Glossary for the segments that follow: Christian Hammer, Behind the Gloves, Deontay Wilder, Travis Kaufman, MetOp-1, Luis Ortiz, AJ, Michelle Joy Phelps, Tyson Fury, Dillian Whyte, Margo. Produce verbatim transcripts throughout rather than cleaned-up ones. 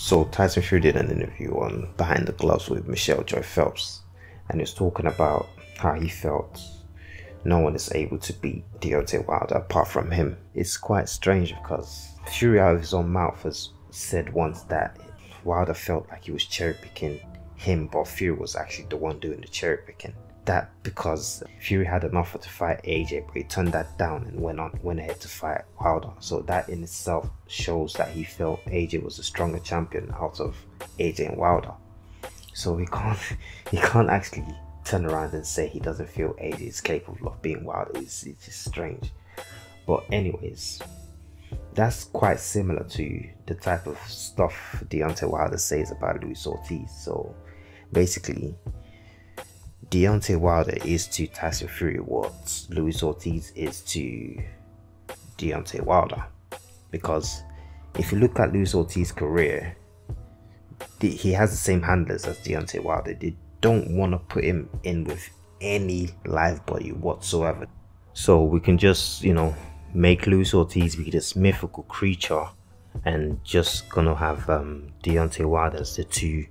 So Tyson Fury did an interview on Behind the Gloves with Michelle Joy Phelps, and he's talking about how he felt no one is able to beat Deontay Wilder apart from him. It's quite strange because Fury out of his own mouth has said once that Wilder felt like he was cherry picking him, but Fury was actually the one doing the cherry picking. That because Fury had an offer to fight A J, but he turned that down and went on went ahead to fight Wilder. So that in itself shows that he felt A J was a stronger champion out of A J and Wilder. So he can't he can't actually turn around and say he doesn't feel A J is capable of being Wilder. It's, it's just strange. But anyways, that's quite similar to the type of stuff Deontay Wilder says about Luis Ortiz. So basically, Deontay Wilder is to Tyson Fury what Luis Ortiz is to Deontay Wilder, because if you look at Luis Ortiz's career, he has the same handlers as Deontay Wilder. They don't want to put him in with any live body whatsoever. So we can just, you know, make Luis Ortiz be this mythical creature and just gonna have um, Deontay Wilder as the two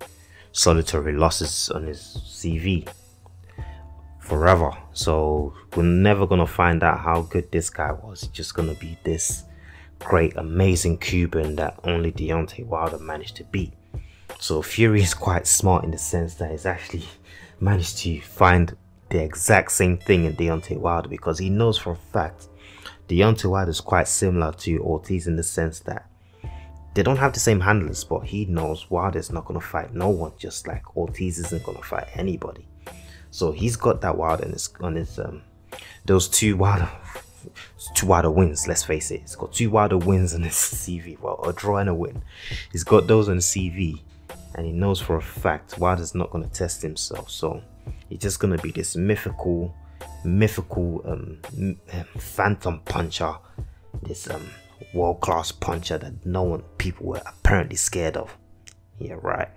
solitary losses on his C V forever. So we're never gonna find out how good this guy was. He's just gonna be this great, amazing Cuban that only Deontay Wilder managed to beat. So Fury is quite smart in the sense that he's actually managed to find the exact same thing in Deontay Wilder, because he knows for a fact Deontay Wilder is quite similar to Ortiz in the sense that they don't have the same handlers, but he knows Wilder's not gonna fight no one, just like Ortiz isn't gonna fight anybody. So he's got that Wilder on his, on his um, those two Wilder, two Wilder wins, let's face it. He's got two Wilder wins on his C V, well, a draw and a win. He's got those on his C V, and he knows for a fact Wilder's not gonna test himself. So he's just gonna be this mythical, mythical um, m phantom puncher, this um, world-class puncher that no one, people were apparently scared of. Yeah, right.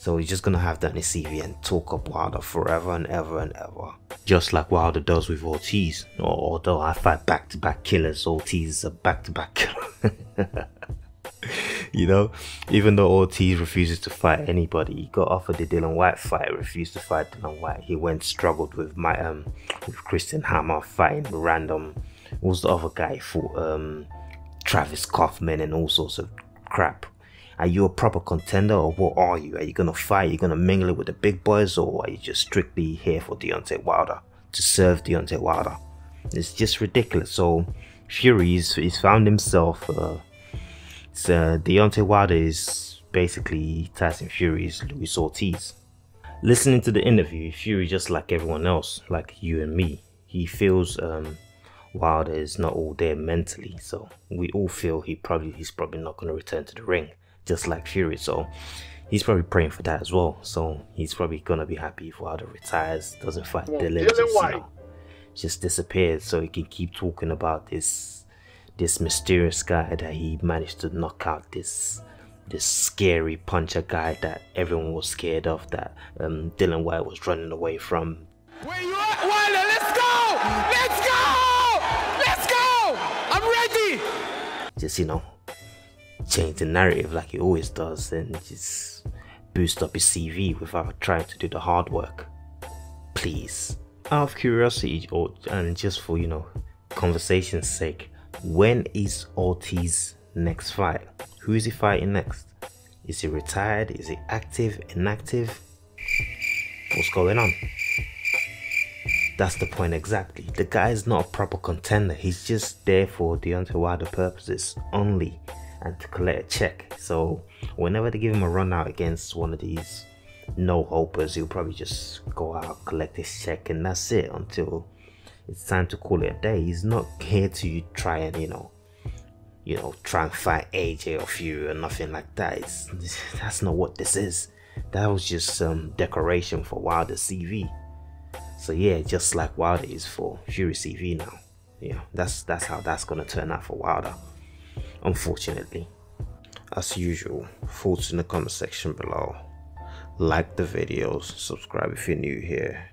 So he's just gonna have that in his C V and talk up Wilder forever and ever and ever, just like Wilder does with Ortiz. Although I fight back-to-back killers, Ortiz is a back-to-back killer. You know, even though Ortiz refuses to fight anybody, he got offered the Dillian Whyte fight, refused to fight Dillian Whyte. He went struggled with my um, with Christian Hammer, fighting random. What was the other guy he fought? Um, Travis Kaufman and all sorts of crap. Are you a proper contender, or what are you? Are you gonna fight? Are you gonna mingle it with the big boys, or are you just strictly here for Deontay Wilder, to serve Deontay Wilder? It's just ridiculous. So Fury is, he's found himself. Uh, it's, uh, Deontay Wilder is basically Tyson Fury's Luis Ortiz. Listening to the interview, Fury, just like everyone else, like you and me, he feels um, Wilder is not all there mentally. So we all feel he probably he's probably not gonna return to the ring, just like Fury. So he's probably praying for that as well. So he's probably gonna be happy if Wilder retires, doesn't fight Dillian, just, you know, just disappears, so he can keep talking about this this mysterious guy that he managed to knock out, this this scary puncher guy that everyone was scared of, that um, Dillian Whyte was running away from. Where you at, Wilder? Let's go! Let's go! Let's go! I'm ready. Just, you know, change the narrative like he always does, and just boost up his C V without trying to do the hard work. Please, out of curiosity, or and just for, you know, conversation's sake, when is Ortiz's next fight? Who is he fighting next? Is he retired? Is he active? Inactive? What's going on? That's the point exactly. The guy is not a proper contender. He's just there for Deontay Wilder purposes only, and to collect a check. So whenever they give him a run out against one of these no-hopers, he'll probably just go out, collect his check, and that's it until it's time to call it a day. He's not here to try and, you know, you know, try and fight A J or Fury or nothing like that. It's, that's not what this is. That was just some decoration for Wilder's C V. So yeah, just like Wilder is for Fury's C V now. Yeah, that's that's how that's gonna turn out for Wilder, unfortunately. As usual, thoughts in the comment section below. Like the videos, subscribe if you're new here,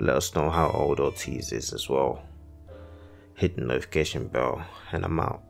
let us know how old Ortiz is as well, hit the notification bell, and I'm out.